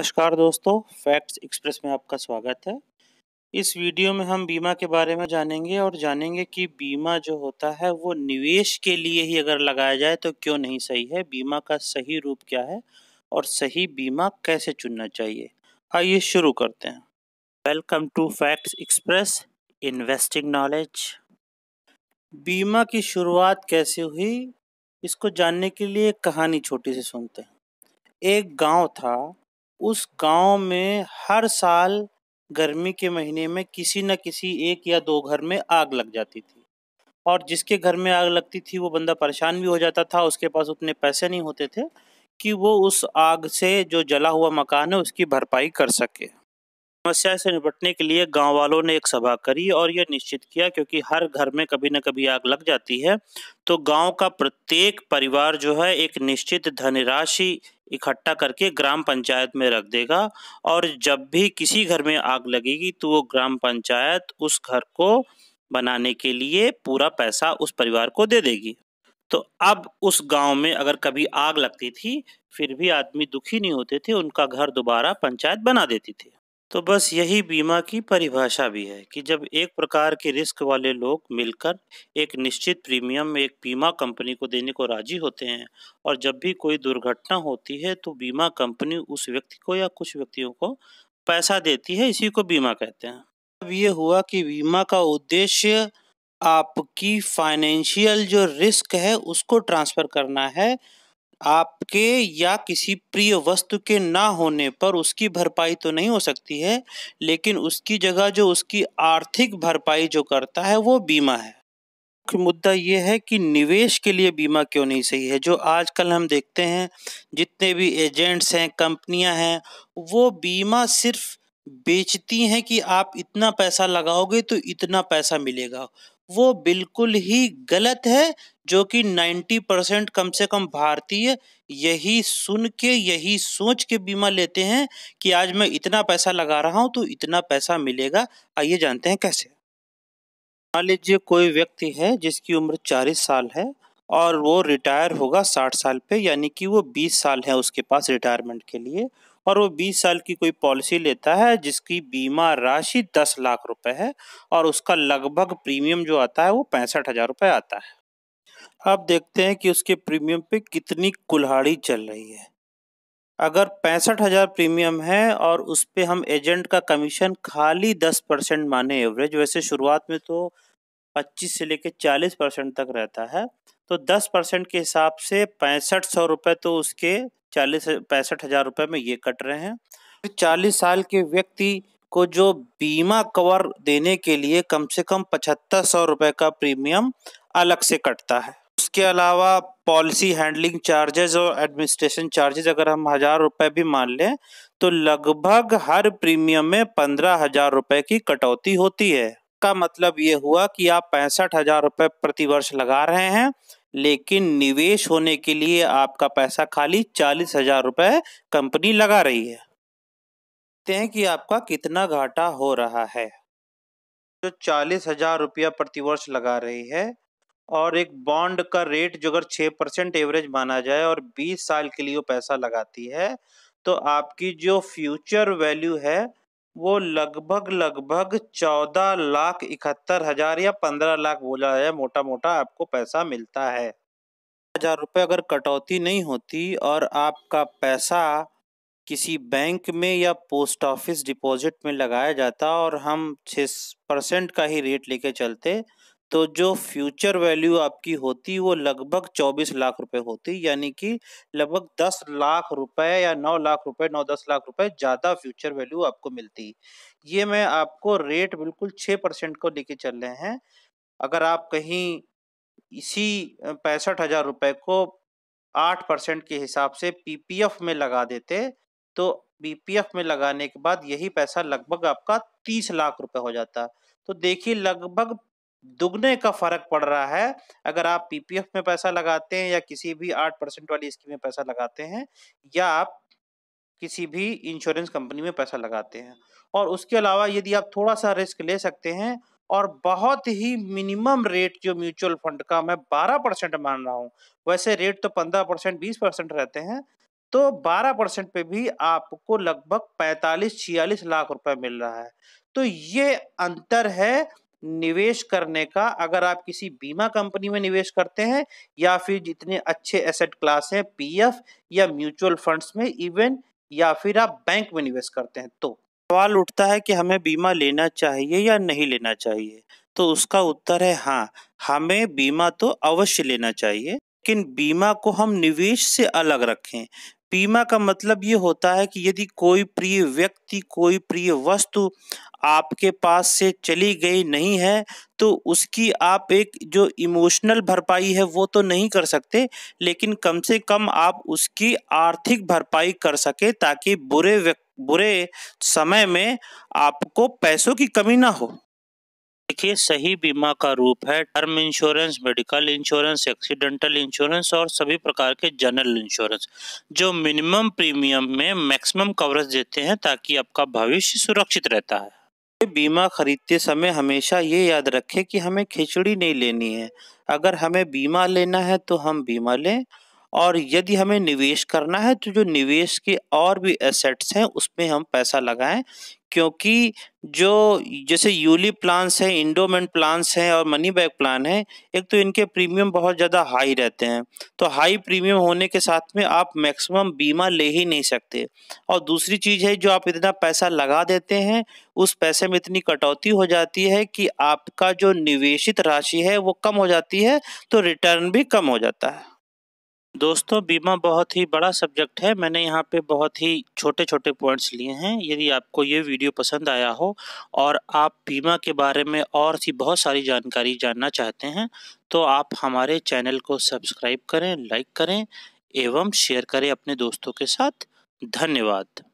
नमस्कार दोस्तों, facts express में आपका स्वागत है। इस वीडियो में हम बीमा के बारे में जानेंगे और जानेंगे कि बीमा जो होता है वो निवेश के लिए ही अगर लगाया जाए तो क्यों नहीं सही है, बीमा का सही रूप क्या है और सही बीमा कैसे चुनना चाहिए। आइए शुरू करते हैं। Welcome to facts express, investing knowledge. बीमा की शुरुआत कैसे हुई, इसको जानने के लिए एक कहानी छोटी सी सुनते हैं। एक गाँव था, उस गांव में हर साल गर्मी के महीने में किसी न किसी एक या दो घर में आग लग जाती थी और जिसके घर में आग लगती थी वो बंदा परेशान भी हो जाता था। उसके पास उतने पैसे नहीं होते थे कि वो उस आग से जो जला हुआ मकान है उसकी भरपाई कर सके। समस्या से निपटने के लिए गांव वालों ने एक सभा करी और ये निश्चित किया, क्योंकि हर घर में कभी न कभी आग लग जाती है, तो गांव का प्रत्येक परिवार जो है एक निश्चित धनराशि इकट्ठा करके ग्राम पंचायत में रख देगा और जब भी किसी घर में आग लगेगी तो वो ग्राम पंचायत उस घर को बनाने के लिए पूरा पैसा उस परिवार को दे देगी। तो अब उस गांव में अगर कभी आग लगती थी फिर भी आदमी दुखी नहीं होते थे, उनका घर दोबारा पंचायत बना देती थी। तो बस यही बीमा की परिभाषा भी है कि जब एक प्रकार के रिस्क वाले लोग मिलकर एक निश्चित प्रीमियम एक बीमा कंपनी को देने को राजी होते हैं और जब भी कोई दुर्घटना होती है तो बीमा कंपनी उस व्यक्ति को या कुछ व्यक्तियों को पैसा देती है, इसी को बीमा कहते हैं। अब ये हुआ कि बीमा का उद्देश्य आपकी फाइनेंशियल जो रिस्क है उसको ट्रांसफ़र करना है, आपके या किसी प्रिय वस्तु के ना होने पर उसकी भरपाई तो नहीं हो सकती है, लेकिन उसकी जगह जो उसकी आर्थिक भरपाई जो करता है वो बीमा है। मुख्य मुद्दा ये है कि निवेश के लिए बीमा क्यों नहीं सही है। जो आजकल हम देखते हैं जितने भी एजेंट्स हैं, कंपनियां हैं, वो बीमा सिर्फ बेचती हैं कि आप इतना पैसा लगाओगे तो इतना पैसा मिलेगा। वो बिल्कुल ही गलत है, जो कि 90% कम से कम भारतीय यही सुन के यही सोच के बीमा लेते हैं कि आज मैं इतना पैसा लगा रहा हूं तो इतना पैसा मिलेगा। आइए जानते हैं कैसे। मान लीजिए कोई व्यक्ति है जिसकी उम्र 40 साल है और वो रिटायर होगा 60 साल पे, यानी कि वो 20 साल है उसके पास रिटायरमेंट के लिए, और वो 20 साल की कोई पॉलिसी लेता है जिसकी बीमा राशि 10 लाख रुपए है और उसका लगभग प्रीमियम जो आता है वो 65,000 रुपये आता है। अब देखते हैं कि उसके प्रीमियम पे कितनी कुल्हाड़ी चल रही है। अगर 65,000 प्रीमियम है और उस पे हम एजेंट का कमीशन खाली 10% माने एवरेज, वैसे शुरुआत में तो 25 से लेकर 40% तक रहता है, तो 10% के हिसाब से 6500 रुपये तो उसके 65,000 रुपये में ये कट रहे हैं। 40 साल के व्यक्ति को जो बीमा कवर देने के लिए कम से कम 7500 रुपये का प्रीमियम अलग से कटता है। उसके अलावा पॉलिसी हैंडलिंग चार्जेस और एडमिनिस्ट्रेशन चार्जेस अगर हम 1000 रुपये भी मान लें तो लगभग हर प्रीमियम में 15,000 रुपये की कटौती होती है। का मतलब ये हुआ कि आप 65,000 रुपये प्रतिवर्ष लगा रहे हैं, लेकिन निवेश होने के लिए आपका पैसा खाली 40,000 रुपये कंपनी लगा रही है। देखते हैं कि आपका कितना घाटा हो रहा है। जो 40,000 रुपया प्रतिवर्ष लगा रही है और एक बॉन्ड का रेट जो अगर 6% एवरेज माना जाए और 20 साल के लिए वो पैसा लगाती है, तो आपकी जो फ्यूचर वैल्यू है वो लगभग 14,71,000 या 15 लाख बोला है, मोटा मोटा आपको पैसा मिलता है। 1000 रुपये अगर कटौती नहीं होती और आपका पैसा किसी बैंक में या पोस्ट ऑफिस डिपॉजिट में लगाया जाता और हम 6% का ही रेट लेके चलते, तो जो फ्यूचर वैल्यू आपकी होती वो लगभग 24 लाख रुपए होती, यानी कि लगभग 10 लाख रुपए या 9 लाख रुपए 9-10 लाख रुपए ज़्यादा फ्यूचर वैल्यू आपको मिलती। ये मैं आपको रेट बिल्कुल 6% को लेके चल रहे हैं। अगर आप कहीं इसी 65,000 रुपए को 8% के हिसाब से PPF में लगा देते तो PPF में लगाने के बाद यही पैसा लगभग आपका 30 लाख रुपए हो जाता। तो देखिए लगभग दुगने का फर्क पड़ रहा है। अगर आप PPF में पैसा लगाते हैं या किसी भी 8% वाली स्कीम में पैसा लगाते हैं या आप किसी भी इंश्योरेंस कंपनी में पैसा लगाते हैं, और उसके अलावा यदि आप थोड़ा सा रिस्क ले सकते हैं और बहुत ही मिनिमम रेट जो म्यूचुअल फंड का मैं 12% मान रहा हूँ, वैसे रेट तो 15% 20% रहते हैं, तो 12% पे भी आपको लगभग 45-46 लाख रुपए मिल रहा है। तो ये अंतर है निवेश करने का, अगर आप किसी बीमा कंपनी में निवेश करते हैं या फिर जितने अच्छे एसेट क्लास हैं पीएफ या म्यूचुअल फंड्स में, इवन या फिर आप बैंक में निवेश करते हैं। तो सवाल उठता है कि हमें बीमा लेना चाहिए या नहीं लेना चाहिए, तो उसका उत्तर है हाँ, हमें बीमा तो अवश्य लेना चाहिए, लेकिन बीमा को हम निवेश से अलग रखें। बीमा का मतलब ये होता है कि यदि कोई प्रिय व्यक्ति, कोई प्रिय वस्तु आपके पास से चली गई नहीं है तो उसकी आप एक जो इमोशनल भरपाई है वो तो नहीं कर सकते, लेकिन कम से कम आप उसकी आर्थिक भरपाई कर सके ताकि बुरे समय में आपको पैसों की कमी ना हो। देखिए, सही बीमा का रूप है term insurance, medical insurance, accidental insurance और सभी प्रकार के जनरल इंश्योरेंस, जो मिनिमम प्रीमियम में मैक्सिमम कवरेज देते हैं ताकि आपका भविष्य सुरक्षित रहता है। बीमा खरीदते समय हमेशा ये याद रखें कि हमें खिचड़ी नहीं लेनी है। अगर हमें बीमा लेना है तो हम बीमा लें, और यदि हमें निवेश करना है तो जो निवेश के और भी एसेट्स हैं उसमें हम पैसा लगाएं, क्योंकि जो जैसे यूलिप प्लान्स हैं, इंडोमेंट प्लान्स हैं और मनी बैक प्लान है, एक तो इनके प्रीमियम बहुत ज़्यादा हाई रहते हैं, तो हाई प्रीमियम होने के साथ में आप मैक्सिमम बीमा ले ही नहीं सकते। और दूसरी चीज़ है, जो आप इतना पैसा लगा देते हैं उस पैसे में इतनी कटौती हो जाती है कि आपका जो निवेशित राशि है वो कम हो जाती है, तो रिटर्न भी कम हो जाता है। दोस्तों, बीमा बहुत ही बड़ा सब्जेक्ट है, मैंने यहाँ पे बहुत ही छोटे छोटे पॉइंट्स लिए हैं। यदि आपको ये वीडियो पसंद आया हो और आप बीमा के बारे में और भी बहुत सारी जानकारी जानना चाहते हैं तो आप हमारे चैनल को सब्सक्राइब करें, लाइक करें एवं शेयर करें अपने दोस्तों के साथ। धन्यवाद।